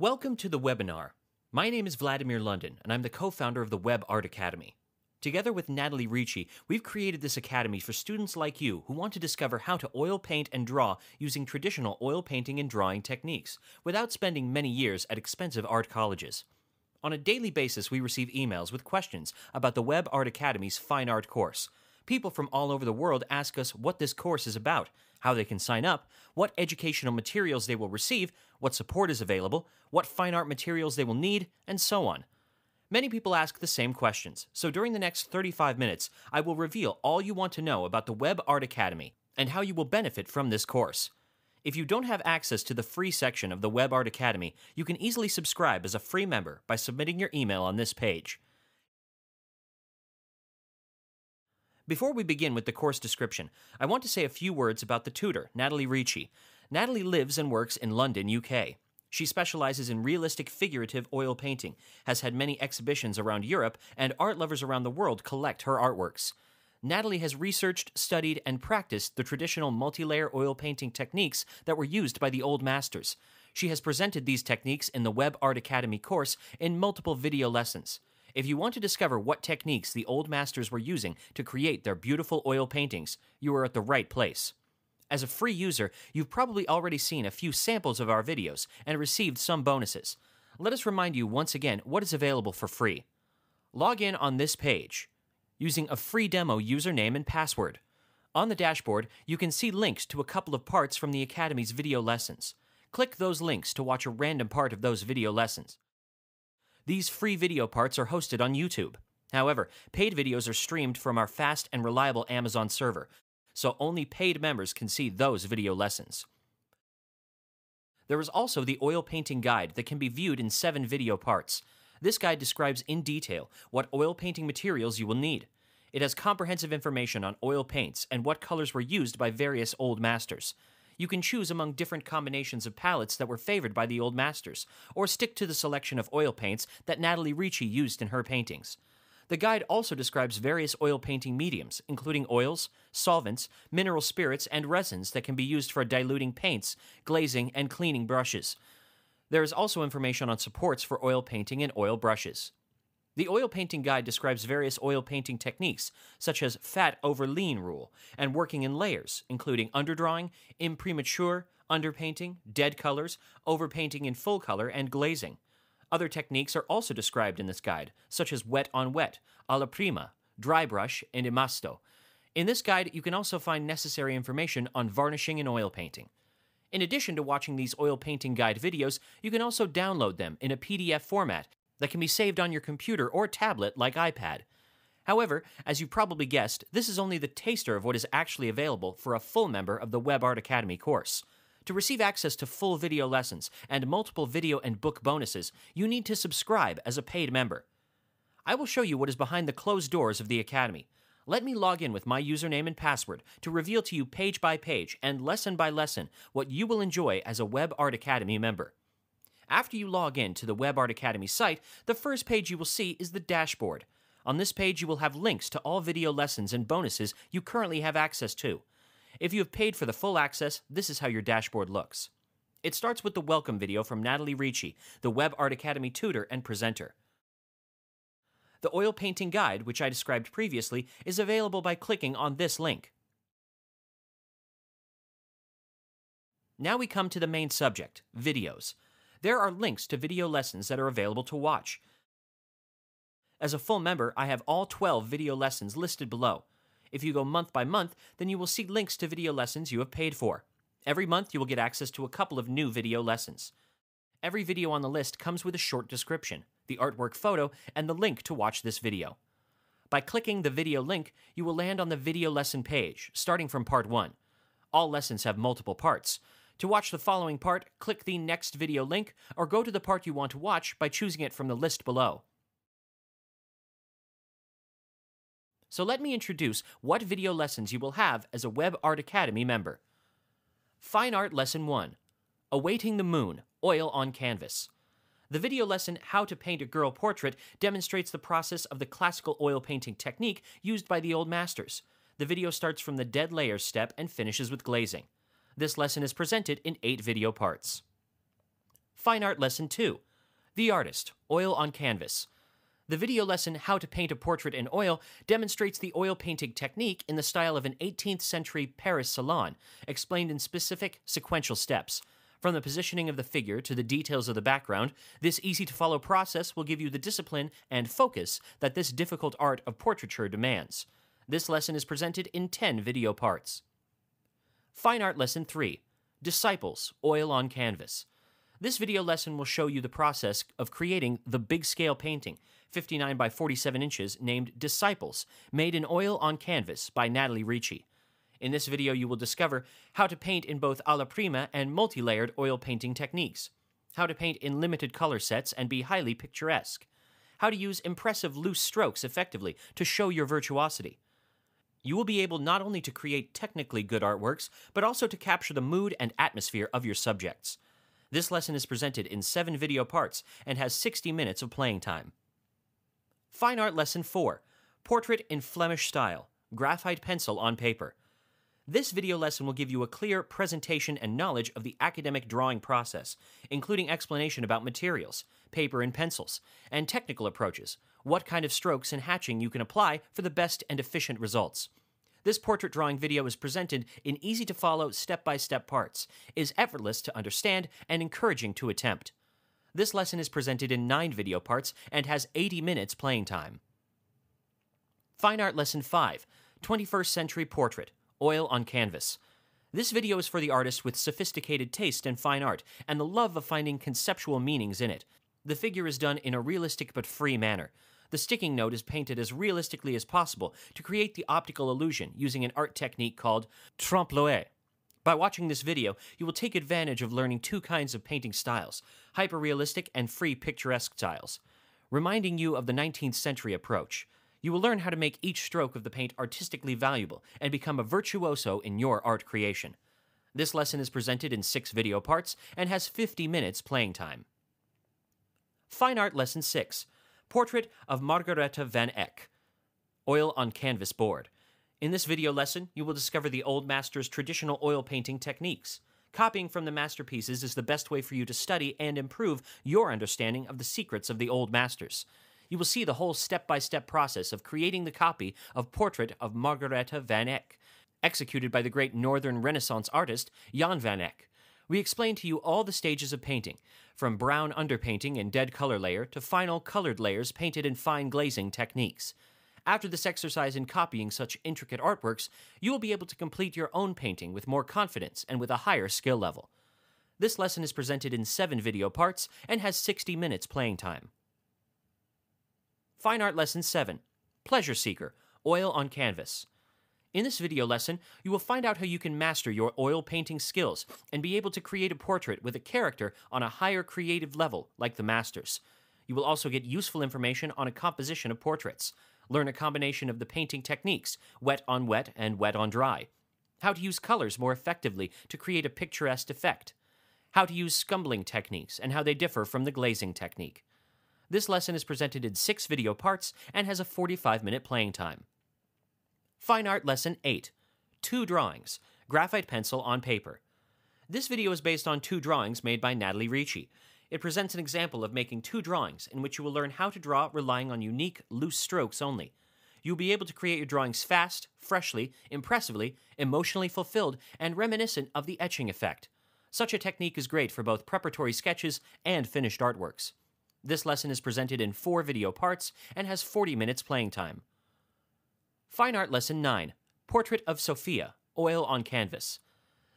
Welcome to the webinar. My name is Vladimir London, and I'm the co-founder of the Web Art Academy. Together with Natalie Ricci, we've created this academy for students like you who want to discover how to oil paint and draw using traditional oil painting and drawing techniques, without spending many years at expensive art colleges. On a daily basis, we receive emails with questions about the Web Art Academy's Fine Art course. People from all over the world ask us what this course is about, how they can sign up, what educational materials they will receive, what support is available, what fine art materials they will need, and so on. Many people ask the same questions, so during the next 35 minutes, I will reveal all you want to know about the Web Art Academy and how you will benefit from this course. If you don't have access to the free section of the Web Art Academy, you can easily subscribe as a free member by submitting your email on this page. Before we begin with the course description, I want to say a few words about the tutor, Natalie Ricci. Natalie lives and works in London, UK. She specializes in realistic figurative oil painting, has had many exhibitions around Europe, and art lovers around the world collect her artworks. Natalie has researched, studied, and practiced the traditional multi-layer oil painting techniques that were used by the old masters. She has presented these techniques in the Web Art Academy course in multiple video lessons. If you want to discover what techniques the old masters were using to create their beautiful oil paintings, you are at the right place. As a free user, you've probably already seen a few samples of our videos and received some bonuses. Let us remind you once again what is available for free. Log in on this page using a free demo username and password. On the dashboard, you can see links to a couple of parts from the Academy's video lessons. Click those links to watch a random part of those video lessons. These free video parts are hosted on YouTube. However, paid videos are streamed from our fast and reliable Amazon server, so only paid members can see those video lessons. There is also the oil painting guide that can be viewed in 7 video parts. This guide describes in detail what oil painting materials you will need. It has comprehensive information on oil paints and what colors were used by various old masters. You can choose among different combinations of palettes that were favored by the old masters, or stick to the selection of oil paints that Natalie Ricci used in her paintings. The guide also describes various oil painting mediums, including oils, solvents, mineral spirits, and resins that can be used for diluting paints, glazing, and cleaning brushes. There is also information on supports for oil painting and oil brushes. The oil painting guide describes various oil painting techniques, such as fat over lean rule, and working in layers, including underdrawing, imprimatur, underpainting, dead colors, overpainting in full color, and glazing. Other techniques are also described in this guide, such as wet on wet, alla prima, dry brush, and impasto. In this guide, you can also find necessary information on varnishing and oil painting. In addition to watching these oil painting guide videos, you can also download them in a PDF format that can be saved on your computer or tablet like iPad. However, as you probably guessed, this is only the taster of what is actually available for a full member of the Web Art Academy course. To receive access to full video lessons and multiple video and book bonuses, you need to subscribe as a paid member. I will show you what is behind the closed doors of the Academy. Let me log in with my username and password to reveal to you page by page and lesson by lesson what you will enjoy as a Web Art Academy member. After you log in to the Web Art Academy site, the first page you will see is the dashboard. On this page, you will have links to all video lessons and bonuses you currently have access to. If you have paid for the full access, this is how your dashboard looks. It starts with the welcome video from Natalie Ricci, the Web Art Academy tutor and presenter. The oil painting guide, which I described previously, is available by clicking on this link. Now we come to the main subject, videos. There are links to video lessons that are available to watch. As a full member, I have all 12 video lessons listed below. If you go month by month, then you will see links to video lessons you have paid for. Every month, you will get access to a couple of new video lessons. Every video on the list comes with a short description, the artwork photo, and the link to watch this video. By clicking the video link, you will land on the video lesson page, starting from part 1. All lessons have multiple parts. To watch the following part, click the next video link, or go to the part you want to watch by choosing it from the list below. So let me introduce what video lessons you will have as a Web Art Academy member. Fine Art Lesson 1. Awaiting the Moon, Oil on Canvas. The video lesson, How to Paint a Girl Portrait, demonstrates the process of the classical oil painting technique used by the old masters. The video starts from the dead layers step and finishes with glazing. This lesson is presented in 8 video parts. Fine Art Lesson 2, The Artist, Oil on Canvas. The video lesson, How to Paint a Portrait in Oil, demonstrates the oil painting technique in the style of an 18th century Paris salon, explained in specific, sequential steps. From the positioning of the figure to the details of the background, this easy-to-follow process will give you the discipline and focus that this difficult art of portraiture demands. This lesson is presented in 10 video parts. Fine Art Lesson 3, Disciples, Oil on Canvas. This video lesson will show you the process of creating the big-scale painting, 59 by 47 inches, named Disciples, made in oil on canvas by Natalie Ricci. In this video, you will discover how to paint in both alla prima and multi-layered oil painting techniques, how to paint in limited color sets and be highly picturesque, how to use impressive loose strokes effectively to show your virtuosity. You will be able not only to create technically good artworks, but also to capture the mood and atmosphere of your subjects. This lesson is presented in 7 video parts and has 60 minutes of playing time. Fine Art Lesson 4, Portrait in Flemish Style, Graphite Pencil on Paper. This video lesson will give you a clear presentation and knowledge of the academic drawing process, including explanation about materials, paper and pencils, and technical approaches, what kind of strokes and hatching you can apply for the best and efficient results. This portrait drawing video is presented in easy-to-follow, step-by-step parts, is effortless to understand, and encouraging to attempt. This lesson is presented in 9 video parts and has 80 minutes playing time. Fine Art Lesson 5, 21st Century Portrait, Oil on Canvas. This video is for the artist with sophisticated taste in fine art and the love of finding conceptual meanings in it. The figure is done in a realistic but free manner. The sticking note is painted as realistically as possible to create the optical illusion using an art technique called trompe-l'oeil. By watching this video, you will take advantage of learning 2 kinds of painting styles, hyper-realistic and free picturesque styles, reminding you of the 19th century approach. You will learn how to make each stroke of the paint artistically valuable and become a virtuoso in your art creation. This lesson is presented in 6 video parts and has 50 minutes playing time. Fine Art Lesson 6, Portrait of Margareta van Eyck, Oil on Canvas Board. In this video lesson, you will discover the old master's traditional oil painting techniques. Copying from the masterpieces is the best way for you to study and improve your understanding of the secrets of the old masters. You will see the whole step-by-step process of creating the copy of Portrait of Margareta van Eyck, executed by the great Northern Renaissance artist Jan van Eyck. We explain to you all the stages of painting, from brown underpainting and dead color layer to final colored layers painted in fine glazing techniques. After this exercise in copying such intricate artworks, you will be able to complete your own painting with more confidence and with a higher skill level. This lesson is presented in 7 video parts and has 60 minutes playing time. Fine Art Lesson 7, Pleasure Seeker, Oil on Canvas. In this video lesson, you will find out how you can master your oil painting skills and be able to create a portrait with a character on a higher creative level like the masters. You will also get useful information on a composition of portraits. Learn a combination of the painting techniques, wet on wet and wet on dry. How to use colors more effectively to create a picturesque effect. How to use scumbling techniques and how they differ from the glazing technique. This lesson is presented in 6 video parts and has a 45-minute playing time. Fine Art Lesson 8, 2 Drawings, Graphite Pencil on Paper. This video is based on 2 drawings made by Natalie Ricci. It presents an example of making 2 drawings in which you will learn how to draw relying on unique, loose strokes only. You'll be able to create your drawings fast, freshly, impressively, emotionally fulfilled, and reminiscent of the etching effect. Such a technique is great for both preparatory sketches and finished artworks. This lesson is presented in 4 video parts and has 40 minutes playing time. Fine Art Lesson 9, Portrait of Sophia, Oil on Canvas.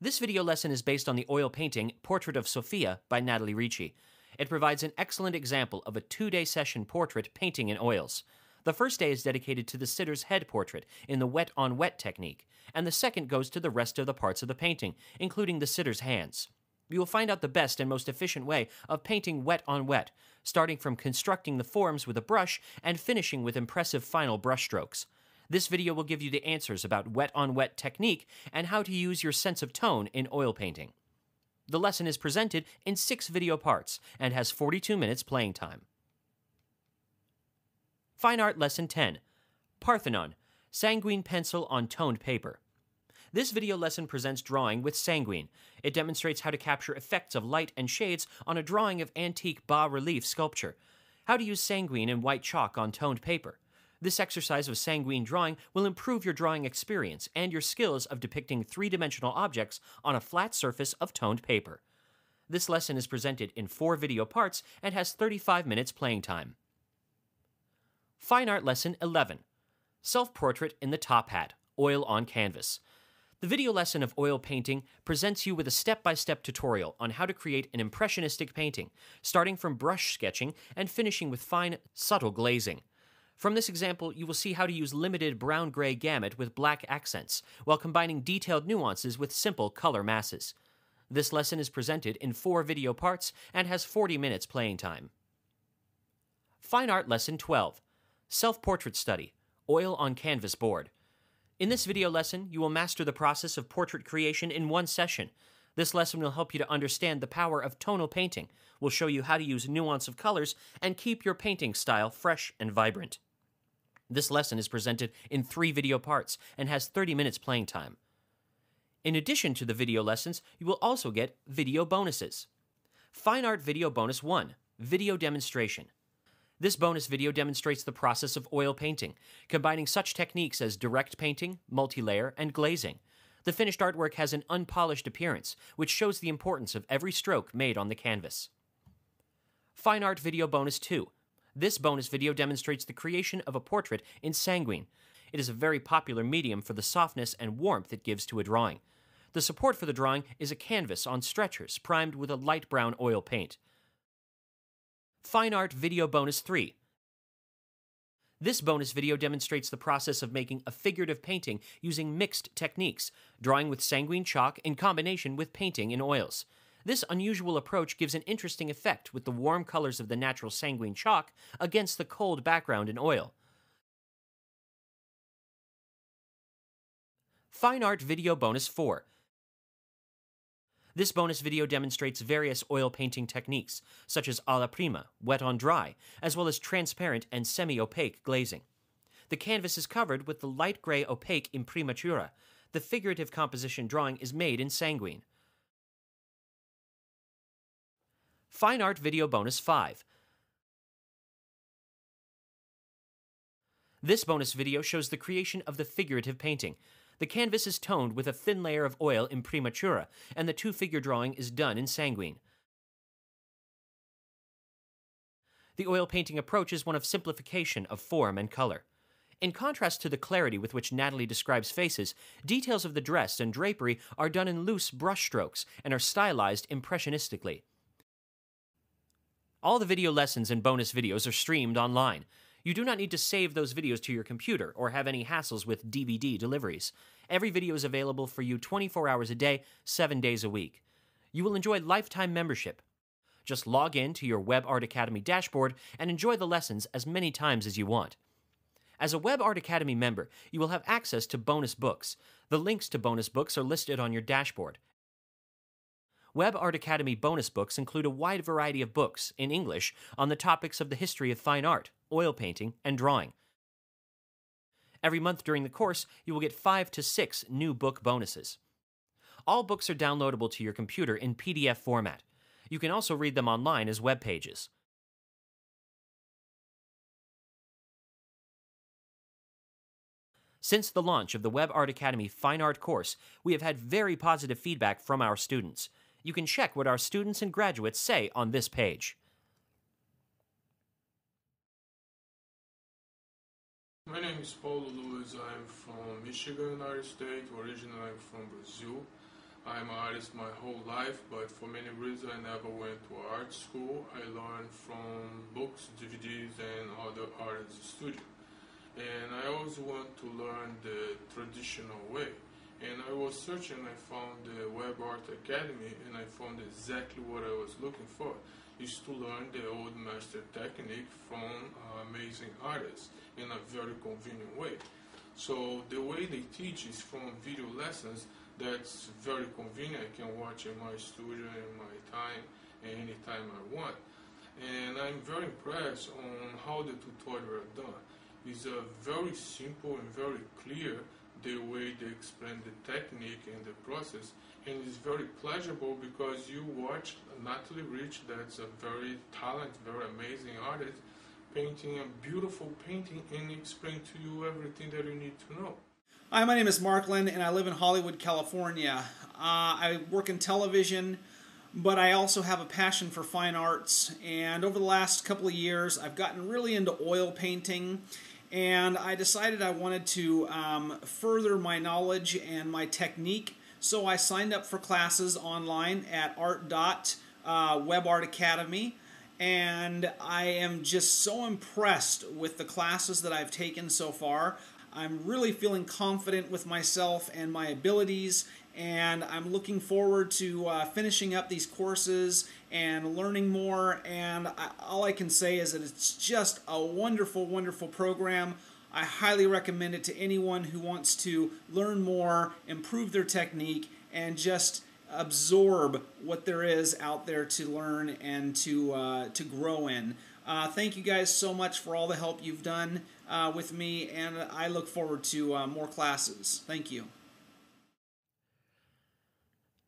This video lesson is based on the oil painting Portrait of Sophia by Natalie Ricci. It provides an excellent example of a 2-day session portrait painting in oils. The first day is dedicated to the sitter's head portrait in the wet-on-wet technique, and the second goes to the rest of the parts of the painting, including the sitter's hands. You will find out the best and most efficient way of painting wet-on-wet, starting from constructing the forms with a brush and finishing with impressive final brushstrokes. This video will give you the answers about wet-on-wet technique and how to use your sense of tone in oil painting. The lesson is presented in 6 video parts and has 42 minutes playing time. Fine Art Lesson 10, Parthenon, Sanguine Pencil on Toned Paper. This video lesson presents drawing with sanguine. It demonstrates how to capture effects of light and shades on a drawing of antique bas-relief sculpture. How to use sanguine and white chalk on toned paper. This exercise of sanguine drawing will improve your drawing experience and your skills of depicting three-dimensional objects on a flat surface of toned paper. This lesson is presented in 4 video parts and has 35 minutes playing time. Fine Art Lesson 11. Self-portrait in the top hat, oil on canvas. The video lesson of oil painting presents you with a step-by-step tutorial on how to create an impressionistic painting, starting from brush sketching and finishing with fine, subtle glazing. From this example, you will see how to use limited brown-gray gamut with black accents, while combining detailed nuances with simple color masses. This lesson is presented in 4 video parts and has 40 minutes playing time. Fine Art Lesson 12. Self-portrait study, oil on canvas board. In this video lesson, you will master the process of portrait creation in one session. This lesson will help you to understand the power of tonal painting, will show you how to use nuance of colors, and keep your painting style fresh and vibrant. This lesson is presented in 3 video parts and has 30 minutes playing time. In addition to the video lessons, you will also get video bonuses. Fine Art Video Bonus 1, Video Demonstration. This bonus video demonstrates the process of oil painting, combining such techniques as direct painting, multilayer, and glazing. The finished artwork has an unpolished appearance, which shows the importance of every stroke made on the canvas. Fine Art Video Bonus 2. This bonus video demonstrates the creation of a portrait in sanguine. It is a very popular medium for the softness and warmth it gives to a drawing. The support for the drawing is a canvas on stretchers primed with a light brown oil paint. Fine Art Video Bonus 3. This bonus video demonstrates the process of making a figurative painting using mixed techniques, drawing with sanguine chalk in combination with painting in oils. This unusual approach gives an interesting effect with the warm colors of the natural sanguine chalk against the cold background in oil. Fine Art Video Bonus 4. This bonus video demonstrates various oil painting techniques, such as a la prima, wet on dry, as well as transparent and semi-opaque glazing. The canvas is covered with the light gray opaque imprimatura. The figurative composition drawing is made in sanguine. Fine Art Video Bonus 5. This bonus video shows the creation of the figurative painting. The canvas is toned with a thin layer of oil imprimatura, and the two-figure drawing is done in sanguine. The oil painting approach is one of simplification of form and color. In contrast to the clarity with which Natalie describes faces, details of the dress and drapery are done in loose brushstrokes and are stylized impressionistically. All the video lessons and bonus videos are streamed online. You do not need to save those videos to your computer or have any hassles with DVD deliveries. Every video is available for you 24 hours a day, 7 days a week. You will enjoy lifetime membership. Just log in to your Web Art Academy dashboard and enjoy the lessons as many times as you want. As a Web Art Academy member, you will have access to bonus books. The links to bonus books are listed on your dashboard. Web Art Academy bonus books include a wide variety of books, in English, on the topics of the history of fine art, oil painting, and drawing. Every month during the course, you will get 5 to 6 new book bonuses. All books are downloadable to your computer in PDF format. You can also read them online as web pages. Since the launch of the Web Art Academy Fine Art course, we have had very positive feedback from our students. You can check what our students and graduates say on this page. My name is Paulo Luiz. I'm from Michigan, United States. Originally, I'm from Brazil. I'm an artist my whole life, but for many reasons, I never went to art school. I learned from books, DVDs, and other artists' studio. And I always want to learn the traditional way. And I was searching, I found the Web Art Academy, and I found exactly what I was looking for. Is to learn the old master technique from amazing artists in a very convenient way. So the way they teach is from video lessons. That's very convenient. I can watch in my studio, in my time, anytime I want. And I'm very impressed on how the tutorial are done. It's a very simple and very clear, the way they explain the technique and the process, and it's very pleasurable because you watch Natalie Ricci, that's a very talented, very amazing artist, painting a beautiful painting and explain to you everything that you need to know. Hi, my name is Mark Lynn and I live in Hollywood, California. I work in television, but I also have a passion for fine arts, and over the last couple of years I've gotten really into oil painting, and I decided I wanted to further my knowledge and my technique, so I signed up for classes online at Web Art Academy, and I am just so impressed with the classes that I've taken so far. I'm really feeling confident with myself and my abilities, and I'm looking forward to finishing up these courses and learning more, and all I can say is that it's just a wonderful, wonderful program. I highly recommend it to anyone who wants to learn more, improve their technique, and just absorb what there is out there to learn and to grow in. Thank you guys so much for all the help you've done with me, and I look forward to more classes. Thank you.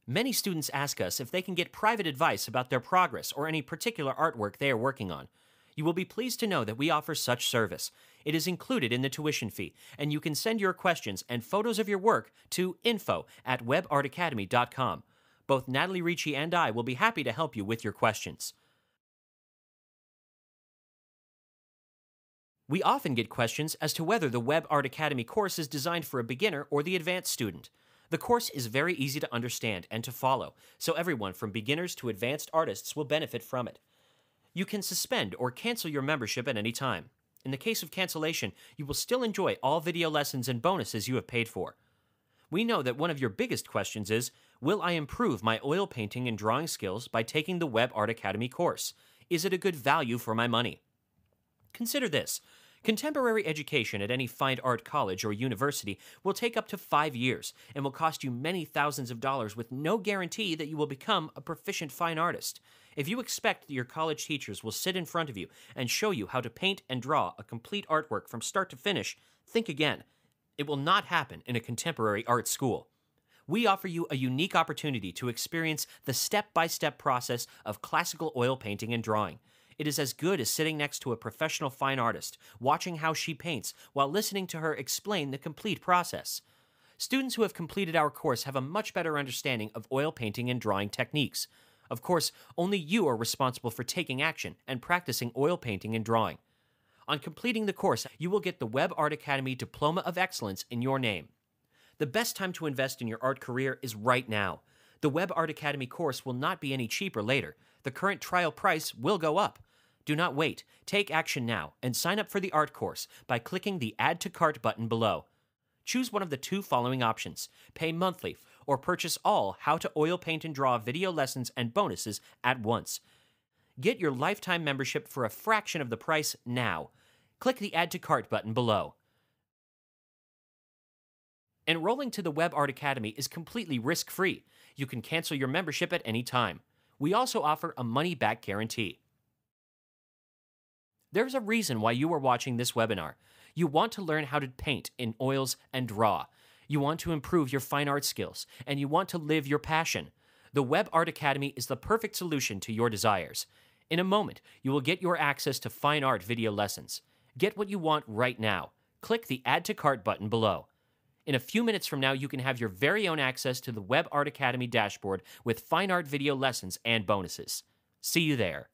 Many students ask us if they can get private advice about their progress or any particular artwork they are working on. You will be pleased to know that we offer such service. It is included in the tuition fee, and you can send your questions and photos of your work to info@webartacademy.com. Both Natalie Ricci and I will be happy to help you with your questions. We often get questions as to whether the Web Art Academy course is designed for a beginner or the advanced student. The course is very easy to understand and to follow, so everyone from beginners to advanced artists will benefit from it. You can suspend or cancel your membership at any time. In the case of cancellation, you will still enjoy all video lessons and bonuses you have paid for. We know that one of your biggest questions is, will I improve my oil painting and drawing skills by taking the Web Art Academy course? Is it a good value for my money? Consider this. Contemporary education at any fine art college or university will take up to 5 years and will cost you many thousands of dollars with no guarantee that you will become a proficient fine artist. If you expect that your college teachers will sit in front of you and show you how to paint and draw a complete artwork from start to finish, think again. It will not happen in a contemporary art school. We offer you a unique opportunity to experience the step-by-step process of classical oil painting and drawing. It is as good as sitting next to a professional fine artist, watching how she paints, while listening to her explain the complete process. Students who have completed our course have a much better understanding of oil painting and drawing techniques. Of course, only you are responsible for taking action and practicing oil painting and drawing. On completing the course, you will get the Web Art Academy Diploma of Excellence in your name. The best time to invest in your art career is right now. The Web Art Academy course will not be any cheaper later. The current trial price will go up. Do not wait. Take action now and sign up for the art course by clicking the Add to Cart button below. Choose one of the two following options. Pay monthly or purchase all How to Oil Paint and Draw video lessons and bonuses at once. Get your lifetime membership for a fraction of the price now. Click the Add to Cart button below. Enrolling to the Web Art Academy is completely risk-free. You can cancel your membership at any time. We also offer a money-back guarantee. There's a reason why you are watching this webinar. You want to learn how to paint in oils and draw. You want to improve your fine art skills, and you want to live your passion. The Web Art Academy is the perfect solution to your desires. In a moment, you will get your access to fine art video lessons. Get what you want right now. Click the Add to Cart button below. In a few minutes from now, you can have your very own access to the Web Art Academy dashboard with fine art video lessons and bonuses. See you there.